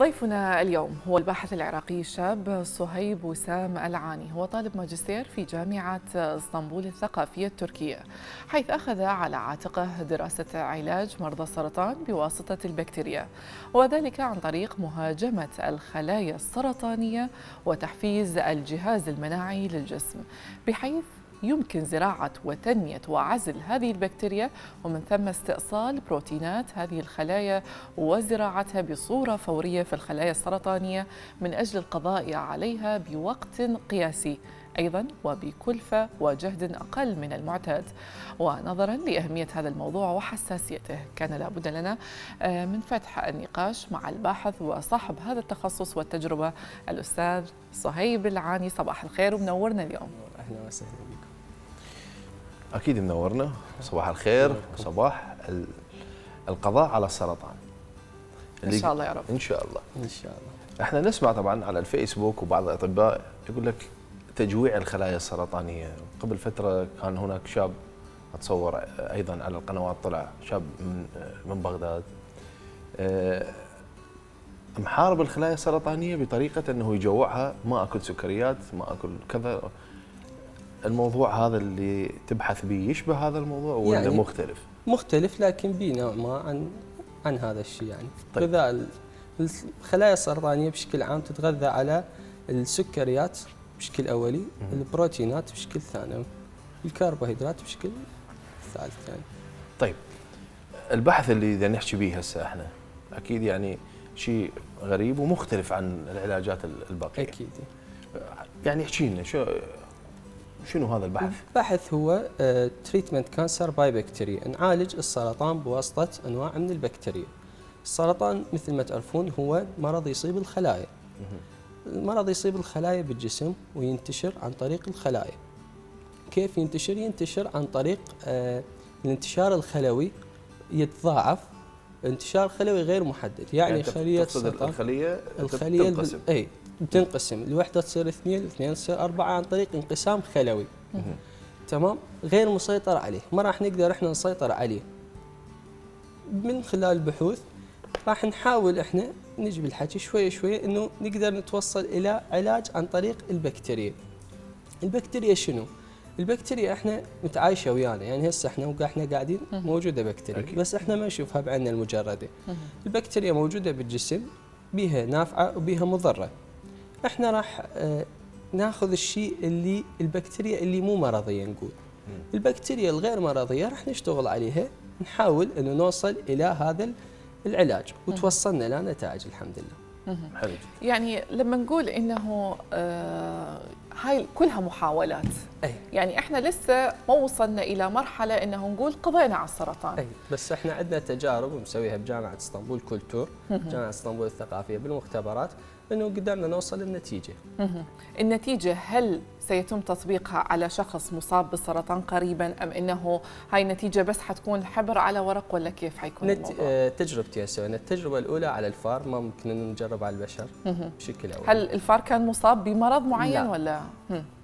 ضيفنا اليوم هو الباحث العراقي الشاب صهيب وسام العاني، هو طالب ماجستير في جامعة إسطنبول الثقافية التركية، حيث أخذ على عاتقه دراسة علاج مرضى السرطان بواسطة البكتيريا، وذلك عن طريق مهاجمة الخلايا السرطانية وتحفيز الجهاز المناعي للجسم، بحيث يمكن زراعة وتنمية وعزل هذه البكتيريا ومن ثم استئصال بروتينات هذه الخلايا وزراعتها بصورة فورية في الخلايا السرطانية من أجل القضاء عليها بوقت قياسي، أيضا وبكلفة وجهد أقل من المعتاد. ونظرا لأهمية هذا الموضوع وحساسيته، كان لابد لنا من فتح النقاش مع الباحث وصاحب هذا التخصص والتجربة الأستاذ صهيب العاني. صباح الخير ومنورنا اليوم. أهلا وسهلا بكم. أكيد منورنا. صباح الخير وصباح القضاء على السرطان إن شاء الله يا رب. إن شاء الله إن شاء الله. إحنا نسمع طبعا على الفيسبوك وبعض الأطباء يقول لك تجويع الخلايا السرطانية. قبل فترة كان هناك شاب أتصور أيضا على القنوات، طلع شاب من بغداد محارب الخلايا السرطانية بطريقة أنه يجوعها، ما أكل سكريات ما أكل كذا. الموضوع هذا اللي تبحث به يشبه هذا الموضوع ولا يعني مختلف لكن بنوع ما عن هذا الشيء يعني. طيب. غذاء الخلايا السرطانية بشكل عام تتغذى على السكريات بشكل أولي، البروتينات بشكل ثانوي، الكربوهيدرات بشكل ثالث يعني. طيب البحث اللي بدنا نحكي به هسه احنا اكيد يعني شيء غريب ومختلف عن العلاجات الباقيه. اكيد. يعني احكي لنا شنو هذا البحث؟ البحث هو تريتمنت كانسر باي بكتيريا، نعالج السرطان بواسطه انواع من البكتيريا. السرطان مثل ما تعرفون هو مرض يصيب الخلايا. المرض يصيب الخلايا بالجسم وينتشر عن طريق الخلايا. كيف ينتشر؟ ينتشر عن طريق الانتشار الخلوي، يتضاعف. انتشار خلوي غير محدد يعني خلية السرطان الخلية تنقسم. اي بتنقسم، الوحدة تصير اثنين، الاثنين تصير أربعة عن طريق انقسام خلوي. تمام، غير مسيطر عليه، ما راح نقدر احنا نسيطر عليه. من خلال البحوث راح نحاول احنا نجيب الحكي شوي شوي انه نقدر نتوصل الى علاج عن طريق البكتيريا. البكتيريا شنو؟ البكتيريا احنا متعايشه ويانا يعني، هسه احنا قاعدين موجوده بكتيريا بس احنا ما نشوفها بعيننا المجرده. البكتيريا موجوده بالجسم، بيها نافعه وبيها مضره. احنا راح ناخذ الشيء اللي البكتيريا اللي مو مرضيه، نقول البكتيريا الغير مرضيه راح نشتغل عليها، نحاول انه نوصل الى هذا العلاج وتوصلنا الى نتائج الحمد لله. حلو. يعني لما نقول انه هاي كلها محاولات. أي. يعني احنا لسه ما وصلنا الى مرحله انه نقول قضينا على السرطان. أي. بس احنا عندنا تجارب مسويها بجامعه اسطنبول كولتور، جامعه اسطنبول الثقافيه بالمختبرات، انه قدرنا نوصل للنتيجه. النتيجه هل سيتم تطبيقها على شخص مصاب بالسرطان قريبا ام انه هاي النتيجه بس حتكون حبر على ورق ولا كيف حيكون الموضوع؟ تجربتي سوينا التجربه الاولى على الفار، ما ممكن نجرب على البشر بشكل اول. هل الفار كان مصاب بمرض معين؟ لا. ولا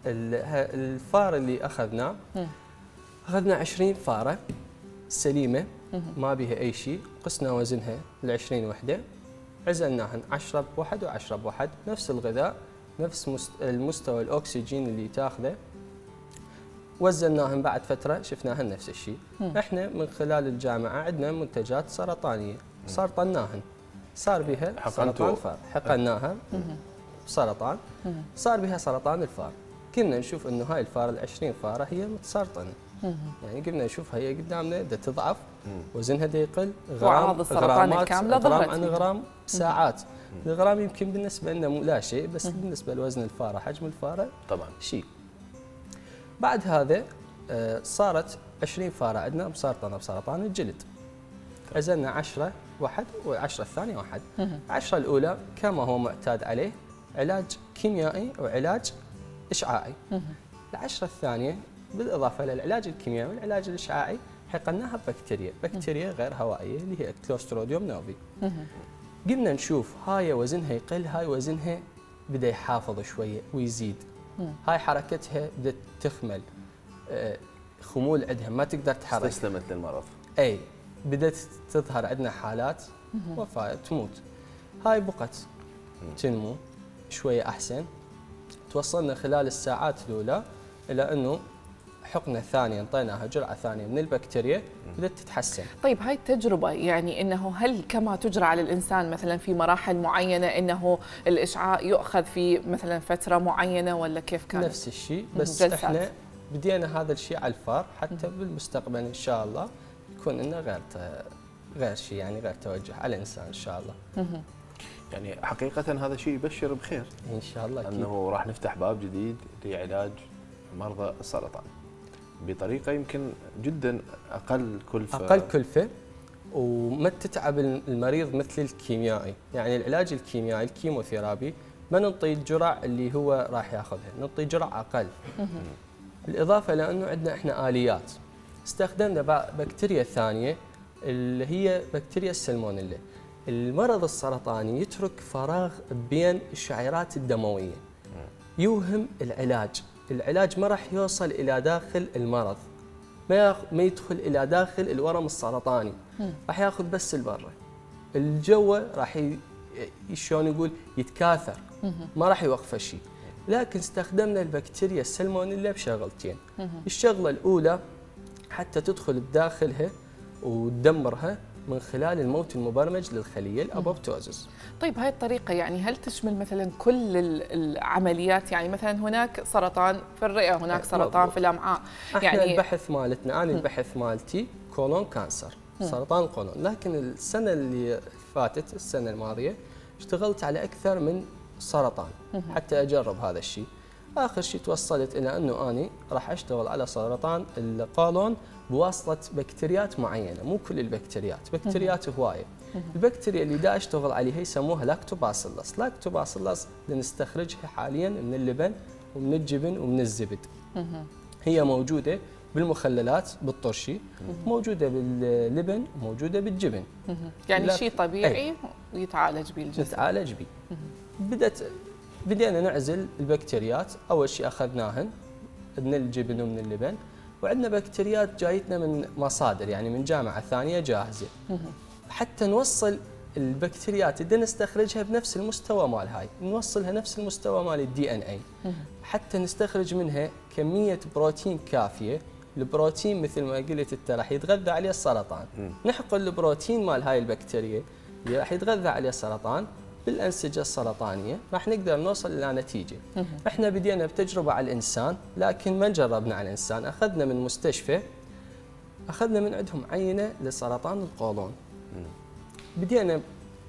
الفار اللي اخذنا 20 فاره سليمه ما بها اي شيء، قسنا وزنها ل 20 وحده، عزلناهن 10 بواحد و10 بواحد، نفس الغذاء نفس المستوى الأكسجين اللي تاخذه، وزناهن بعد فترة شفناهن نفس الشيء. احنا من خلال الجامعة عندنا منتجات سرطانية، سرطناهن، صار بها سرطان الفار، حقناها سرطان، صار بها سرطان الفار. كنا نشوف انه هاي الفار ال20 فارة هي متسرطنة. يعني قمنا نشوفها هي قدامنا دا تضعف، وزنها دا يقل، غرام غرام عن غرام ساعات. الغرام يمكن بالنسبه لنا لا شيء، بس بالنسبه لوزن الفاره حجم الفاره طبعا شيء. بعد هذا صارت 20 فاره عندنا مسرطنه بسرطان الجلد، عزلنا 10 واحد و10 الثانيه واحد. 10 الاولى كما هو معتاد عليه علاج كيميائي وعلاج اشعاعي. ال10 الثانيه بالاضافه للعلاج الكيميائي والعلاج الاشعاعي حقناها بكتيريا غير هوائيه اللي هي كلوستروديوم نوفي. قمنا نشوف هاي وزنها يقل، هاي وزنها بدا يحافظ شويه ويزيد، هاي حركتها بدت تخمل، خمول عندها ما تقدر تحرك، استسلمت للمرض. اي بدات تظهر عندنا حالات وفاه تموت. هاي بقت تنمو شوية أحسن. توصلنا خلال الساعات الأولى إلى أنه حقنة ثانية انطيناها جرعة ثانية من البكتيريا لتتحسن. طيب هاي التجربة يعني أنه هل كما تجرى على الإنسان مثلا في مراحل معينة أنه الإشعاع يؤخذ في مثلا فترة معينة ولا كيف كان؟ نفس الشيء بس جلسات. إحنا بدينا هذا الشيء على الفار حتى بالمستقبل إن شاء الله يكون لنا غير شيء يعني غير توجه على الإنسان إن شاء الله. يعني حقيقة هذا الشيء يبشر بخير إن شاء الله أنه راح نفتح باب جديد لعلاج مرضى السرطان بطريقة يمكن جدا أقل كلفة وما تتعب المريض مثل الكيميائي. يعني العلاج الكيميائي الكيموثيرابي ما نعطي الجرعة اللي هو راح ياخذها، نعطي جرعة أقل. بالإضافة لأنه عندنا إحنا آليات استخدمنا بكتيريا ثانية اللي هي بكتيريا السلمونيلا. المرض السرطاني يترك فراغ بين الشعيرات الدموية يوهم العلاج، العلاج ما راح يوصل إلى داخل المرض، ما يدخل إلى داخل الورم السرطاني، راح ياخذ بس البرة الجو راح شلون يقول يتكاثر ما راح يوقف شيء. لكن استخدمنا البكتيريا السلمونيلا بشغلتين، الشغلة الأولى حتى تدخل بداخلها وتدمرها من خلال الموت المبرمج للخليه الابوبتوزس. طيب هاي الطريقه يعني هل تشمل مثلا كل العمليات؟ يعني مثلا هناك سرطان في الرئه، هناك سرطان في الامعاء، يعني البحث مالتنا انا البحث مالتي كولون كانسر، سرطان القولون، لكن السنه اللي فاتت السنه الماضيه اشتغلت على اكثر من سرطان حتى اجرب هذا الشيء. اخر شيء توصلت الى انه اني راح اشتغل على سرطان القولون بواسطه بكتيريات معينه، مو كل البكتيريات، بكتيريات هوايه. البكتيريا اللي دا اشتغل عليها يسموها لاكتوباسيلس، لاكتوباسيلس نستخرجها حاليا من اللبن ومن الجبن ومن الزبد. هي موجوده بالمخللات بالطرشي، موجوده باللبن، موجوده بالجبن. يعني شيء طبيعي ويتعالج به الجسم. يتعالج به. بدينا نعزل البكتيريات، اول شيء اخذناهن من الجبن ومن اللبن، وعندنا بكتيريات جايتنا من مصادر يعني من جامعه ثانيه جاهزه. حتى نوصل البكتيريات اللي نستخرجها بنفس المستوى مال هاي، نوصلها نفس المستوى مال الدي ان اي، حتى نستخرج منها كميه بروتين كافيه. البروتين مثل ما قلت انت راح يتغذى عليه السرطان. نحقن البروتين مال هاي البكتيريا اللي راح يتغذى عليه السرطان بالأنسجة السرطانية، راح نقدر نوصل إلى نتيجة. احنا بدينا بتجربة على الإنسان لكن ما جربنا على الإنسان، أخذنا من مستشفى، أخذنا من عندهم عينة لسرطان القولون. بدينا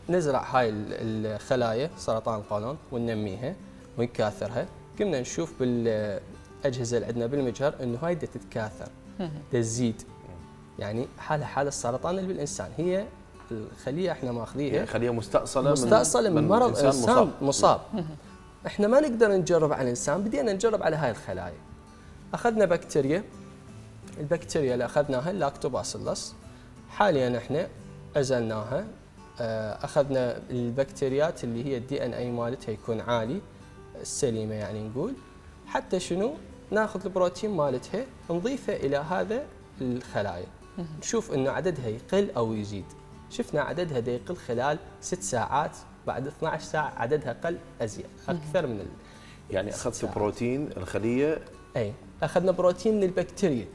نزرع هاي الخلايا سرطان القولون وننميها ونكاثرها، قمنا نشوف بالأجهزة اللي عندنا بالمجهر إنه هاي دا تتكاثر، دا تزيد، يعني حالها حال السرطان اللي بالإنسان. هي الخليه احنا ماخذيها يعني خليه مستأصلة من مرض انسان مصاب. احنا ما نقدر نجرب على الانسان، بدينا نجرب على هاي الخلايا. اخذنا بكتيريا، البكتيريا اللي اخذناها اللاكتوباسيلس، حاليا احنا عزلناها، اخذنا البكتيريات اللي هي الدي ان اي مالتها يكون عالي السليمه يعني نقول، حتى شنو ناخذ البروتين مالتها نضيفه الى هذا الخلايا، نشوف انه عددها يقل او يزيد. شفنا عددها دا يقل خلال 6 ساعات، بعد 12 ساعة عددها قل أزيد أكثر من يعني أخذت بروتين الخلية. أي أخذنا بروتين من البكتيريا،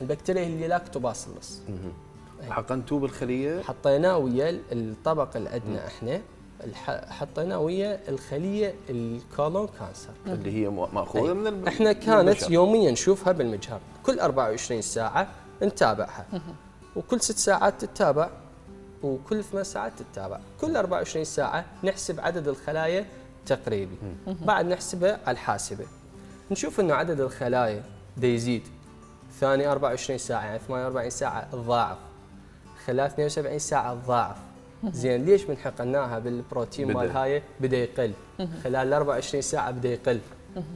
البكتيريا اللي لاكتوباسيلس، حقنتوه بالخلية، حطيناه ويا الطبق اللي عندنا إحنا، حطيناه ويا الخلية الكولون كانسر اللي هي مأخوذة من البشر. إحنا كانت يوميا نشوفها بالمجهر، كل 24 ساعة نتابعها، وكل 6 ساعات تتابع، وكل 8 ساعات تتابع. كل 24 ساعة نحسب عدد الخلايا تقريبي، بعد نحسبه على الحاسبة، نشوف انه عدد الخلايا دا يزيد. ثاني 24 ساعة يعني 48 ساعة تضاعف، خلال 72 ساعة تضاعف. زين ليش من حقناها بالبروتين مال هاي بدا يقل؟ خلال 24 ساعة بدا يقل،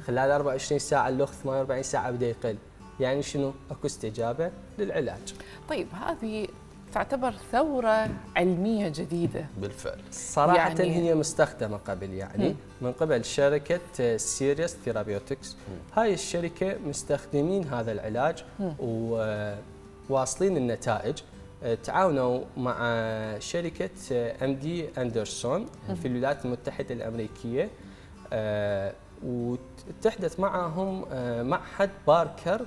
خلال 24 ساعة اللخ 48 ساعة بدا يقل، يعني شنو؟ اكو استجابة للعلاج. طيب هذه تعتبر ثورة علمية جديدة بالفعل صراحة، يعني هي مستخدمة قبل يعني من قبل شركة سيريس ثيرابيوتكس. هاي الشركة مستخدمين هذا العلاج وواصلين النتائج، تعاونوا مع شركة MD أندرسون في الولايات المتحدة الأمريكية، وتحدث معهم معهد باركر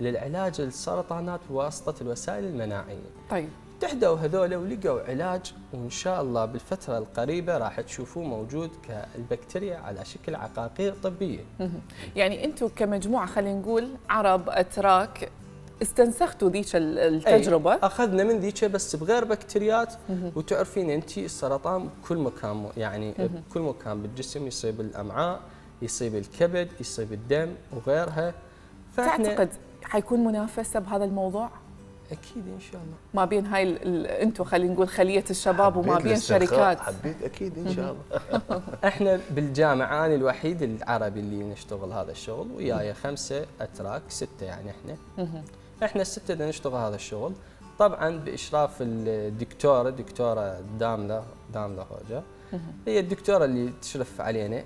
للعلاج السرطانات بواسطة الوسائل المناعية. طيب. تحدوا هذول ولقوا علاج، وإن شاء الله بالفترة القريبة راح تشوفوه موجود كالبكتيريا على شكل عقاقير طبية. يعني أنتم كمجموعة خلينا نقول عرب أتراك استنسختوا ذيك التجربة؟ أخذنا من ذيك بس بغير بكتيريات، وتعرفين أنت السرطان بكل مكان، يعني بكل مكان بالجسم، يصيب الأمعاء، يصيب الكبد، يصيب الدم وغيرها. تعتقد حيكون منافسة بهذا الموضوع؟ أكيد إن شاء الله، ما بين هاي أنتم خلينا نقول خلية الشباب وما بين شركات. حبيت أكيد إن شاء الله. إحنا بالجامعة أنا الوحيد العربي اللي نشتغل هذا الشغل، وياي 5 أتراك 6 يعني إحنا 6 اللي نشتغل هذا الشغل، طبعا بإشراف الدكتورة دامدة هوجة، هي الدكتورة اللي تشرف علينا.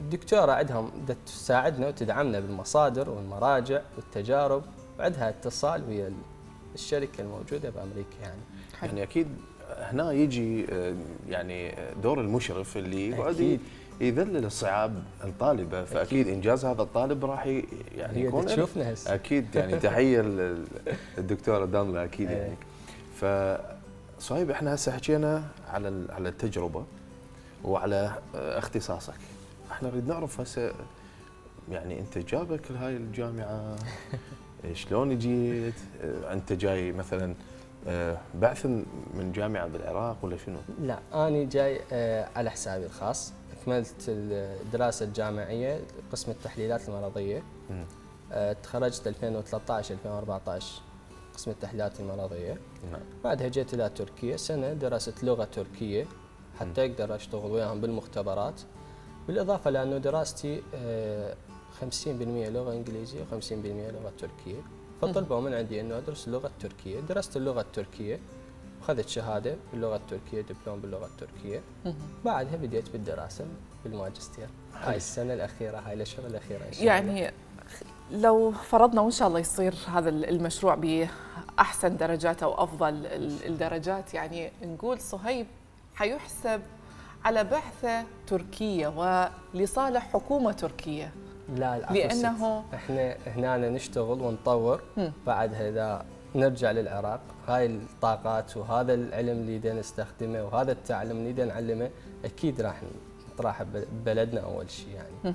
الدكتورة عندهم تساعدنا وتدعمنا بالمصادر والمراجع والتجارب، وعندها اتصال ويا الشركة الموجودة بأمريكا يعني. يعني أكيد هنا يجي يعني دور المشرف اللي يقعد يذلل الصعاب الطالبة، فأكيد إنجاز هذا الطالب راح يعني يكون تشوفنا هسه أكيد يعني. تحية للدكتورة داملا أكيد يعني. فصهيب إحنا هسه حكينا على التجربة وعلى اختصاصك، إحنا نريد نعرف هسه يعني أنت جابك لهاي الجامعة شلون جيت؟ انت جاي مثلا بعث من جامعه بالعراق ولا شنو؟ لا، انا جاي على حسابي الخاص، اكملت الدراسه الجامعيه قسم التحليلات المرضيه. تخرجت 2013 2014 قسم التحليلات المرضيه. بعدها جيت الى تركيا سنه دراسه لغه تركيه حتى اقدر اشتغل وياهم بالمختبرات، بالاضافه لانه دراستي 50% لغة إنجليزية و50% لغة تركية، فطلبوا من عندي أنه أدرس اللغة التركية. درست اللغة التركية وخذت شهادة باللغة التركية، دبلوم باللغة التركية. بعدها بديت بالدراسة بالماجستير هاي السنة الأخيرة، هاي الأشهر الأخيرة إن شاء الله. يعني لو فرضنا وإن شاء الله يصير هذا المشروع بأحسن درجات أو أفضل الدرجات، يعني نقول صهيب حيحسب على بعثة تركية ولصالح حكومة تركية. لا، لأنه احنا هنا نشتغل ونطور، بعدها اذا نرجع للعراق هاي الطاقات وهذا العلم اللي دا نستخدمه وهذا التعلم اللي دا نعلمه اكيد راح نطرحه ببلدنا اول شيء يعني.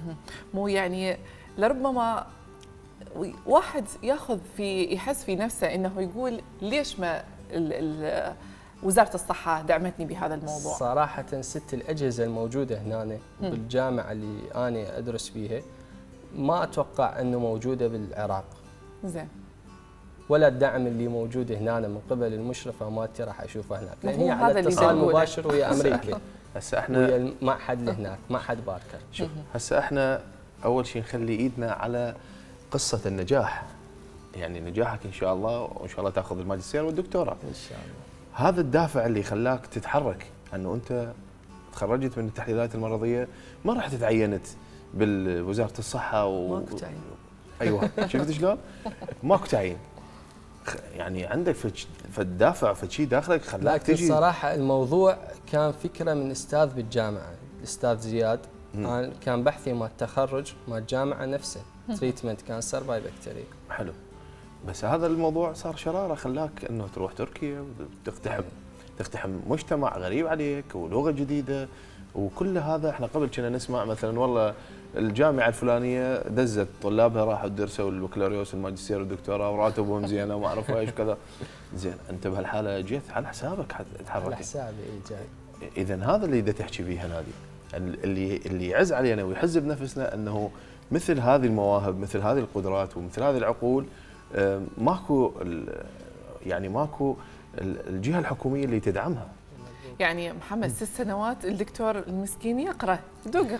مو يعني لربما واحد ياخذ في يحس في نفسه انه يقول ليش ما وزارة الصحة دعمتني بهذا الموضوع؟ صراحة 6 الأجهزة الموجودة هنا بالجامعة اللي انا ادرس بيها ما اتوقع انه موجوده بالعراق. زين. ولا الدعم اللي موجود هنا من قبل المشرفه مالتي راح اشوفه هناك، لان هي على اتصال مباشر ويا امريكا. هسه احنا ويا المعهد اللي هناك، معهد باركر. شوف هسه احنا اول شيء نخلي ايدنا على قصه النجاح، يعني نجاحك ان شاء الله، وان شاء الله تاخذ الماجستير والدكتوراه. ان شاء الله. هذا الدافع اللي خلاك تتحرك، انه انت تخرجت من التحليلات المرضيه، ما راح تتعينت بالوزارة الصحة ماكو تعيين. ايوه شفت شلون؟ ماكو تعيين، يعني عندك فالدافع فشي داخلك خلاك تجي. صراحة الموضوع كان فكرة من استاذ بالجامعة، الاستاذ زياد. كان بحثي مال التخرج مال الجامعة نفسه تريتمنت كانسر باي بكتيريا. حلو، بس هذا الموضوع صار شرارة خلاك انه تروح تركيا وتقتحم مجتمع غريب عليك ولغة جديدة، وكل هذا احنا قبل كنا نسمع مثلا والله الجامعه الفلانيه دزت طلابها راحوا درسوا البكالوريوس والماجستير والدكتوراه وراتبهم زينه وما اعرف ايش كذا. زين، انت بهالحاله جيت على حسابك تحركت. على حسابي جاي. اذا هذا اللي بدي تحكي بيه هنادي، اللي يعز علينا ويحز بنفسنا انه مثل هذه المواهب، مثل هذه القدرات، ومثل هذه العقول ماكو الجهه الحكوميه اللي تدعمها. يعني محمد 6 سنوات الدكتور المسكين يقرأ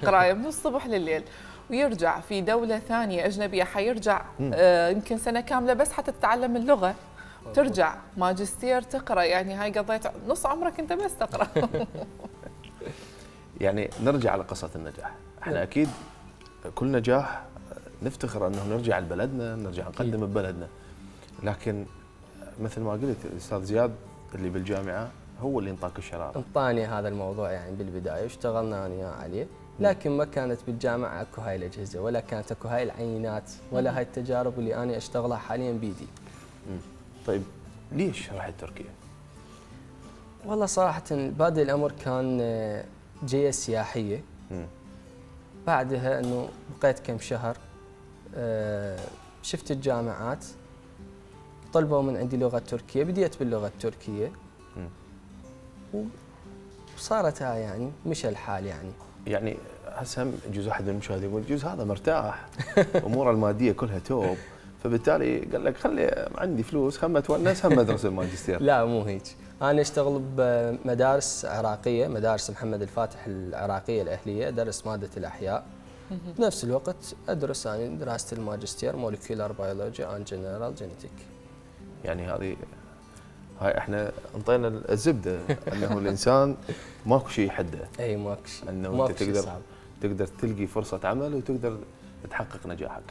قراية من الصبح لليل، ويرجع في دولة ثانية أجنبية حيرجع يمكن سنة كاملة بس حتى تتعلم اللغة، ترجع ماجستير تقرأ، يعني هاي قضيت نص عمرك أنت بس تقرأ. يعني نرجع على قصة النجاح، احنا أكيد كل نجاح نفتخر أنه نرجع لبلدنا، نرجع نقدم ببلدنا، لكن مثل ما قلت الأستاذ زياد اللي بالجامعه هو اللي انطاك الشراره؟ انطاني هذا الموضوع يعني بالبدايه واشتغلنا انا عليه، لكن ما كانت بالجامعه اكو هاي الاجهزه ولا كانت اكو هاي العينات ولا هاي التجارب اللي انا اشتغلها حاليا بيدي. طيب ليش رحت تركيا؟ والله صراحه بادئ الامر كان جيه سياحيه. بعدها انه بقيت كم شهر، شفت الجامعات طلبوا من عندي لغه تركيه، بديت باللغه التركيه وصارت هاي يعني مشى الحال يعني. يعني هسه يجوز احد المشاهدين يقول يجوز هذا مرتاح اموره الماديه كلها توب، فبالتالي قال لك خلي عندي فلوس هم اتونس هم ادرس الماجستير. لا مو هيك، انا اشتغل بمدارس عراقيه، مدارس محمد الفاتح العراقيه الاهليه، ادرس ماده الاحياء. بنفس الوقت ادرس يعني دراسه الماجستير مولكيولار بيولوجي اند جنرال جينيتك. يعني هاي احنا انطينا الزبده انه الانسان ماكو شيء يحده. اي ماكو شيء، انه انت تقدر تلقي فرصه عمل وتقدر تحقق نجاحك.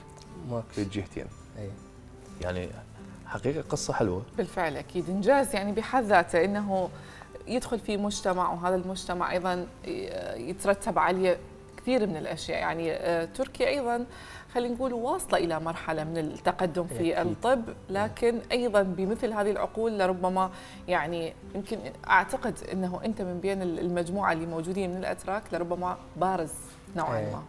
ماكو في الجهتين. اي يعني حقيقه قصه حلوه. بالفعل اكيد انجاز يعني بحد ذاته انه يدخل في مجتمع، وهذا المجتمع ايضا يترتب عليه كثير من الاشياء. يعني تركيا ايضا خلينا نقول واصله الى مرحله من التقدم في الطب، لكن ايضا بمثل هذه العقول لربما يعني يمكن اعتقد انه انت من بين المجموعه اللي موجودين من الاتراك لربما بارز نوعا ما.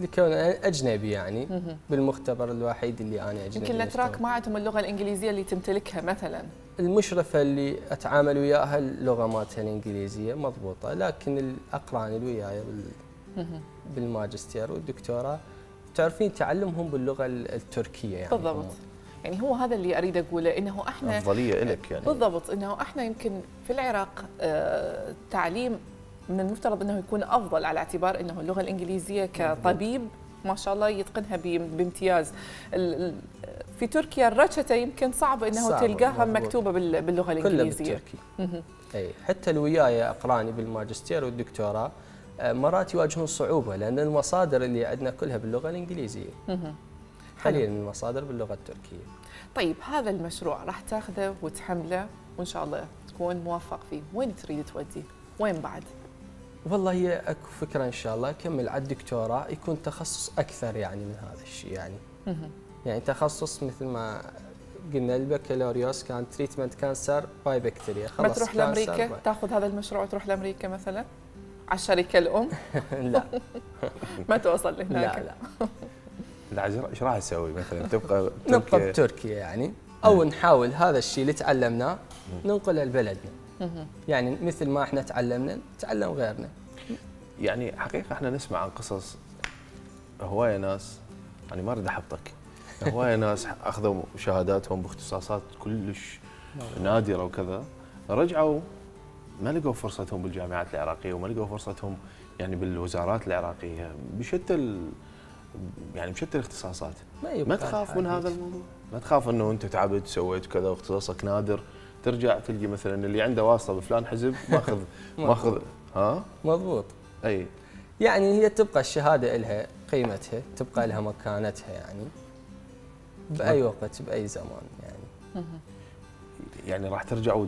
لكون اجنبي يعني بالمختبر الوحيد اللي انا اجنبي. يمكن الاتراك ما عندهم اللغه الانجليزيه اللي تمتلكها مثلا. المشرفه اللي اتعامل وياها اللغه مالتها الانجليزيه مضبوطه، لكن الاقران اللي وياي بالماجستير والدكتوراه تعرفين تعلمهم باللغه التركيه يعني. بالضبط. يعني هو هذا اللي اريد اقوله، انه احنا افضليه لك يعني. بالضبط، انه احنا يمكن في العراق التعليم من المفترض انه يكون افضل، على اعتبار انه اللغه الانجليزيه كطبيب ما شاء الله يتقنها بامتياز. في تركيا الرشته يمكن صعب انه تلقاها مكتوبه باللغه الانجليزيه. كلها بالتركي. اي حتى الوياية اقراني بالماجستير والدكتوراه مرات يواجهون صعوبة لأن المصادر اللي عندنا كلها باللغة الإنجليزية. حاليا المصادر باللغة التركية. طيب هذا المشروع راح تاخذه وتحمله وإن شاء الله تكون موفق فيه، وين تريد توديه؟ وين بعد؟ والله هي أكو فكرة إن شاء الله أكمل على الدكتوراه، يكون تخصص أكثر يعني من هذا الشيء يعني. يعني تخصص مثل ما قلنا البكالوريوس كان تريتمنت كانسر باي بكتيريا. خلاص ما تروح لأمريكا تاخذ هذا المشروع وتروح لأمريكا مثلا؟ على الشركة الأم؟ لا ما توصل لهناك. لا لا. ايش راح تسوي مثلا؟ تبقى نبقى بتركيا يعني، او نحاول هذا الشيء اللي تعلمناه ننقله لبلدنا. يعني مثل ما احنا تعلمنا نتعلم غيرنا. يعني حقيقة احنا نسمع عن قصص هواية ناس، يعني ما اريد احبطك، هواية ناس اخذوا شهاداتهم باختصاصات كلش نادرة وكذا، رجعوا ما لقوا فرصتهم بالجامعات العراقيه، وما لقوا فرصتهم يعني بالوزارات العراقيه بشتى يعني بشتى الاختصاصات. ما تخاف من هذا الموضوع؟ ما تخاف انه انت تعبت سويت كذا واختصاصك نادر، ترجع تلقي مثلا اللي عنده واسطه بفلان حزب ماخذ ماخذ. ها مضبوط. اي يعني هي تبقى الشهاده لها قيمتها، تبقى لها مكانتها يعني باي وقت باي زمان يعني. يعني راح ترجع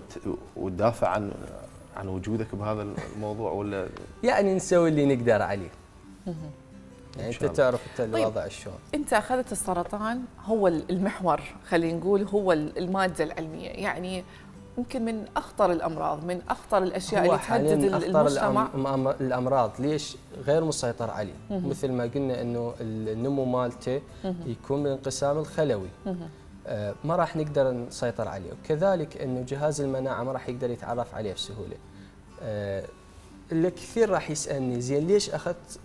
وتدافع عن وجودك بهذا الموضوع ولا؟ يعني نسوي اللي نقدر عليه. يعني انت تعرف انت الوضع شلون. انت اخذت السرطان هو المحور، خلينا نقول هو الماده العلميه، يعني يمكن من اخطر الامراض، من اخطر الاشياء اللي تهدد المجتمع. اخطر الامراض، ليش؟ غير مسيطر عليه، مثل ما قلنا انه النمو مالته يكون بانقسام الخلوي. ما راح نقدر نسيطر عليه، وكذلك انه جهاز المناعه ما راح يقدر يتعرف عليه بسهوله. الكثير راح يسالني زين ليش اخذت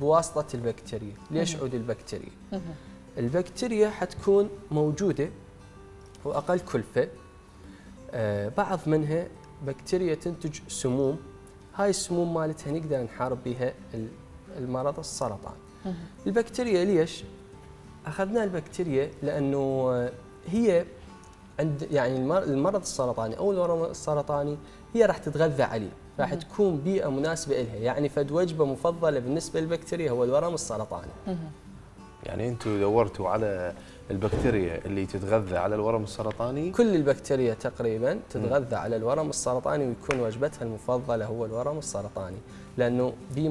بواسطه البكتيريا؟ ليش عود البكتيريا؟ البكتيريا حتكون موجوده واقل كلفه. بعض منها بكتيريا تنتج سموم، هاي السموم مالتها نقدر نحارب بها المرض السرطان. البكتيريا ليش؟ أخذنا البكتيريا لأنه هي عند يعني المرض السرطاني أو الورم السرطاني هي راح تتغذى عليه، راح تكون بيئة مناسبة لها، يعني فد وجبة مفضلة بالنسبة للبكتيريا هو الورم السرطاني. يعني انتم دورتوا على البكتيريا اللي تتغذى على الورم السرطاني؟ كل البكتيريا تقريبا تتغذى على الورم السرطاني، ويكون وجبتها المفضله هو الورم السرطاني، لانه دي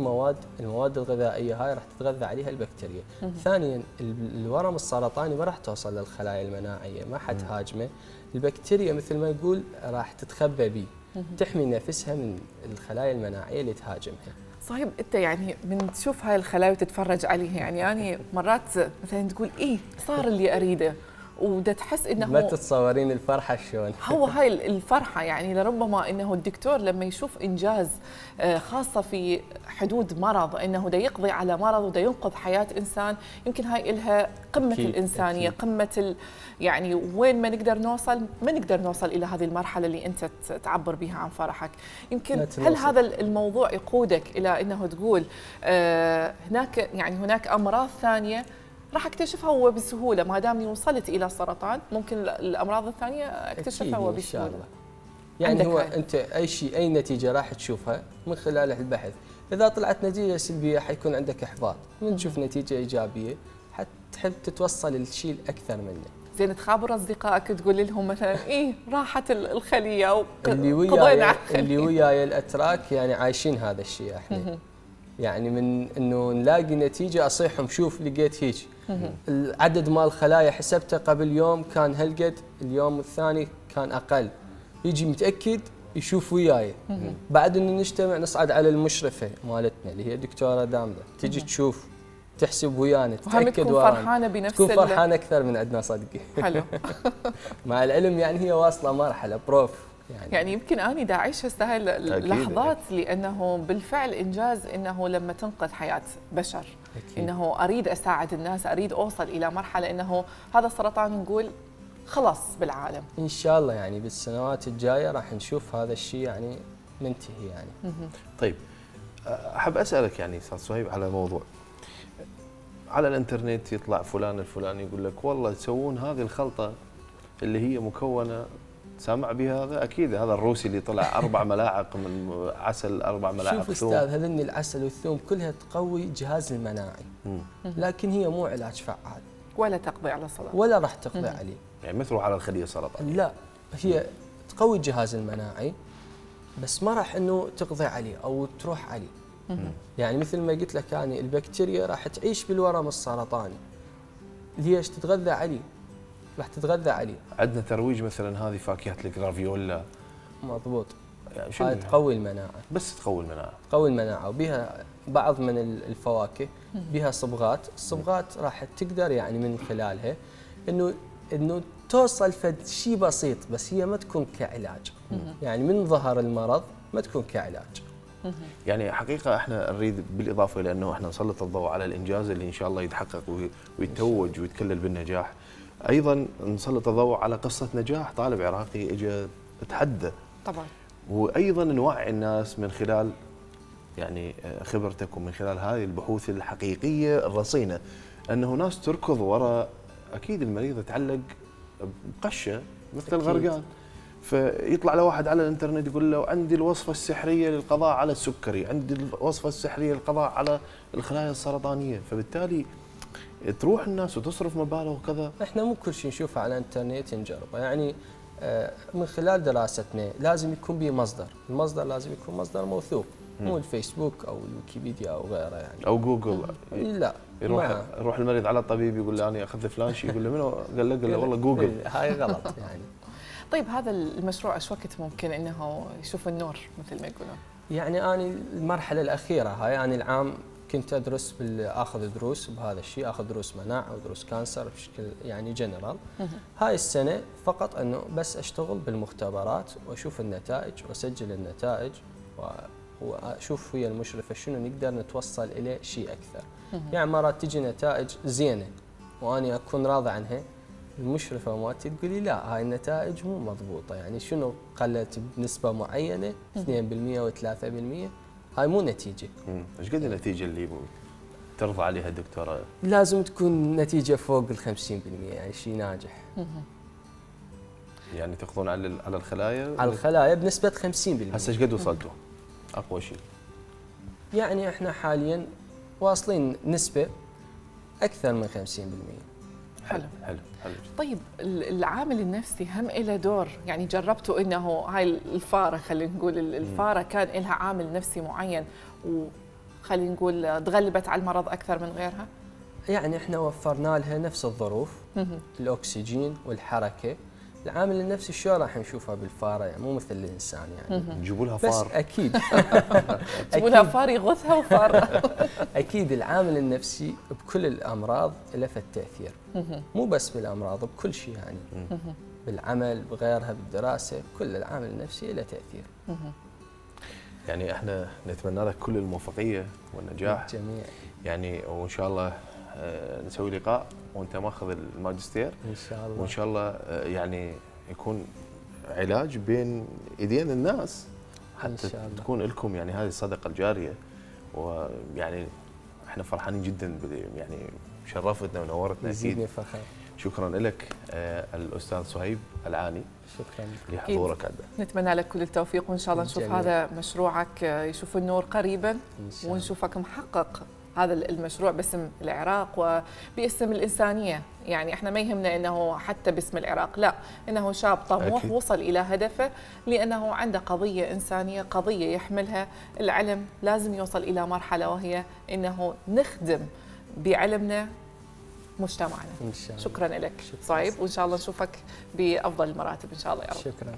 المواد الغذائيه هاي راح تتغذى عليها البكتيريا. ثانيا الورم السرطاني ما راح توصل للخلايا المناعيه، ما حتهاجمه، البكتيريا مثل ما يقول راح تتخبى به، تحمي نفسها من الخلايا المناعيه اللي تهاجمها. صهيب انت يعني من تشوف هاي الخلايا وتتفرج عليها، يعني مرات مثلا تقول ايه صار اللي اريده، وده تحس انه ما تتصورين الفرحه شلون هو هاي الفرحه، يعني لربما انه الدكتور لما يشوف انجاز خاصه في حدود مرض، انه ده يقضي على مرض وده ينقذ حياه انسان، يمكن هاي الها قمه الانسانيه، قمه يعني وين ما نقدر نوصل، ما نقدر نوصل الى هذه المرحله اللي انت تعبر بها عن فرحك. يمكن هل هذا الموضوع يقودك الى انه تقول هناك امراض ثانيه راح اكتشفها هو بسهوله، ما دامني وصلت الى سرطان ممكن الامراض الثانيه اكتشفها هو بسهوله؟ إن شاء الله. يعني هو انت اي شيء، اي نتيجه راح تشوفها من خلال البحث، اذا طلعت نتيجه سلبيه حيكون عندك احباط، من تشوف نتيجه ايجابيه حتحب تتوصل للشيء الاكثر منه. زين تخابر اصدقائك تقول لهم مثلا ايه راحت الخليه وقضينا على الخليه؟ اللي وياي الاتراك يعني عايشين هذا الشيء احنا. يعني من انه نلاقي نتيجه اصيحهم شوف لقيت هيك، العدد مال الخلايا حسبته قبل يوم كان هالقد، اليوم الثاني كان اقل، يجي متاكد يشوف وياي. بعد انه نجتمع نصعد على المشرفه مالتنا اللي هي دكتوره دامدة، تجي تشوف تحسب ويانا تتاكد ورانا، فرحانه بنفس تكون فرحانه اكثر من عندنا صدقي. حلو. مع العلم يعني هي واصله مرحله بروف، يعني يمكن أنا دا أعيش هسه اللحظات، لأنه بالفعل إنجاز إنه لما تنقذ حياة بشر، إنه أريد أساعد الناس، أريد أوصل إلى مرحلة إنه هذا السرطان نقول خلاص بالعالم. إن شاء الله يعني بالسنوات الجاية راح نشوف هذا الشيء يعني منتهي يعني. طيب أحب أسألك يعني أستاذ صهيب على موضوع، على الإنترنت يطلع فلان الفلاني يقول لك والله تسوون هذه الخلطة اللي هي مكونة، سامع بها هذا؟ اكيد هذا الروسي اللي طلع 4 ملاعق من عسل، 4 ملاعق ثوم. شوف استاذ هذن العسل والثوم كلها تقوي الجهاز المناعي، لكن هي مو علاج فعال ولا تقضي على السرطان ولا راح تقضي عليه، يعني مثل على الخليه السرطانيه لا، هي تقوي الجهاز المناعي بس ما راح انه تقضي عليه او تروح عليه. يعني مثل ما قلت لك يعني البكتيريا راح تعيش بالورم السرطاني، ليش؟ تتغذى عليه، راح تتغذى عليه. عندنا ترويج مثلا هذه فاكهه الجرافيولا، مضبوط، يعني تقوي المناعه، بس تقوي المناعه، تقوي المناعه، وبها بعض من الفواكه بها صبغات، الصبغات راح تقدر يعني من خلالها انه توصل فد شيء بسيط، بس هي ما تكون كعلاج، يعني من ظهر المرض ما تكون كعلاج. يعني حقيقه احنا نريد بالاضافه الى انه احنا نسلط الضوء على الانجاز اللي ان شاء الله يتحقق ويتوج ويتكلل بالنجاح، ايضا نسلط الضوء على قصه نجاح طالب عراقي اجى تحدى طبعا، وايضا نوعي الناس من خلال يعني خبرتك ومن خلال هذه البحوث الحقيقيه الرصينه، انه ناس تركض وراء اكيد المريض يتعلق بقشه مثل الغرقان، فيطلع له واحد على الانترنت يقول له عندي الوصفه السحريه للقضاء على السكري، عندي الوصفه السحريه للقضاء على الخلايا السرطانيه، فبالتالي تروح الناس وتصرف مبالغ وكذا. احنا مو كل شيء نشوفه على الانترنت نجربه، يعني من خلال دراستنا لازم يكون به مصدر، المصدر لازم يكون مصدر موثوق، مو الفيسبوك او الويكيبيديا او غيره يعني او جوجل. لا يروح المريض على الطبيب يقول له انا اخذت فلان شيء، يقول له منو؟ قال له والله جوجل. هاي غلط يعني. طيب هذا المشروع ايش وقت ممكن انه يشوف النور مثل ما يقولون؟ يعني انا المرحله الاخيره هاي، يعني العام كنت ادرس اخذ دروس بهذا الشيء، اخذ دروس مناعه ودروس كانسر بشكل يعني جنرال. هاي السنه فقط انه بس اشتغل بالمختبرات واشوف النتائج واسجل النتائج واشوف ويا المشرفه شنو نقدر نتوصل اليه شيء اكثر. يعني مرات تجي نتائج زينه واني اكون راضي عنها، المشرفه مالتي تقول لي لا هاي النتائج مو مضبوطه، يعني شنو قلت بنسبه معينه 2% و3%، هاي مو نتيجة. ايش قد النتيجة اللي ترضى عليها الدكتورة؟ لازم تكون نتيجة فوق ال 50%، يعني شيء ناجح. يعني تاخذون على الخلايا؟ على الخلايا بنسبة 50%. هسه ايش قد وصلتوا؟ أقوى شيء؟ يعني احنا حاليا واصلين نسبة اكثر من 50%. حلو حلو حلو. طيب العامل النفسي هم له دور، يعني جربتوا انه هاي الفاره، خلينا نقول الفاره كان لها عامل نفسي معين وخلينا نقول تغلبت على المرض اكثر من غيرها؟ يعني احنا وفرنا لها نفس الظروف، الاكسجين والحركه. العامل النفسي شو راح نشوفها بالفاره؟ يعني مو مثل الانسان، يعني نجيب لها فار بس اكيد نجيب لها فار يغثها وفار اكيد العامل النفسي بكل الامراض له تاثير، مو بس بالامراض، بكل شيء يعني بالعمل بغيرها بالدراسه، كل العامل النفسي له تاثير. يعني احنا نتمنى لك كل الموفقيه والنجاح جميع، يعني وان شاء الله نسوي لقاء وانت ماخذ الماجستير ان شاء الله، وان شاء الله يعني يكون علاج بين ايدين الناس حتى تكون لكم يعني هذه الصدقه الجاريه. ويعني احنا فرحانين جدا، يعني شرفتنا ونورتنا اكيد. شكرا لك الاستاذ صهيب العاني، شكرا لحضورك عندنا. نتمنى لك كل التوفيق، وان شاء الله نشوف هذا مشروعك يشوف النور قريبا، ونشوفك محقق هذا المشروع باسم العراق وباسم الإنسانية. يعني احنا ما يهمنا انه حتى باسم العراق، لا، انه شاب طموح وصل الى هدفه لانه عنده قضية إنسانية، قضية يحملها. العلم لازم يوصل الى مرحلة وهي انه نخدم بعلمنا مجتمعنا. شكرا لك صهيب، وان شاء الله نشوفك بافضل المراتب ان شاء الله يا رب. شكرا.